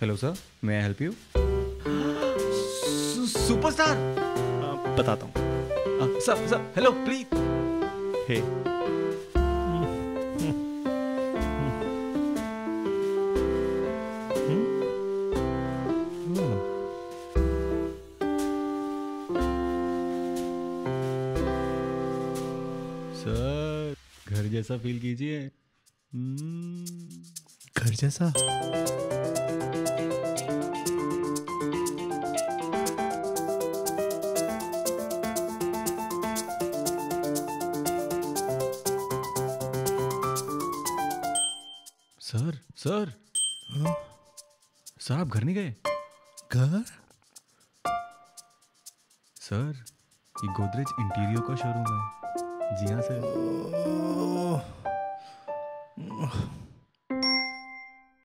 Hello sir, may I help you? Superstar, बताता हूँ sir. Hello please, hey sir, घर जैसा फील कीजिए। घर जैसा? सर सर, आप घर नहीं गए? घर? सर, ये गोदरेज इंटीरियर का शोरूम है। जी हाँ सर।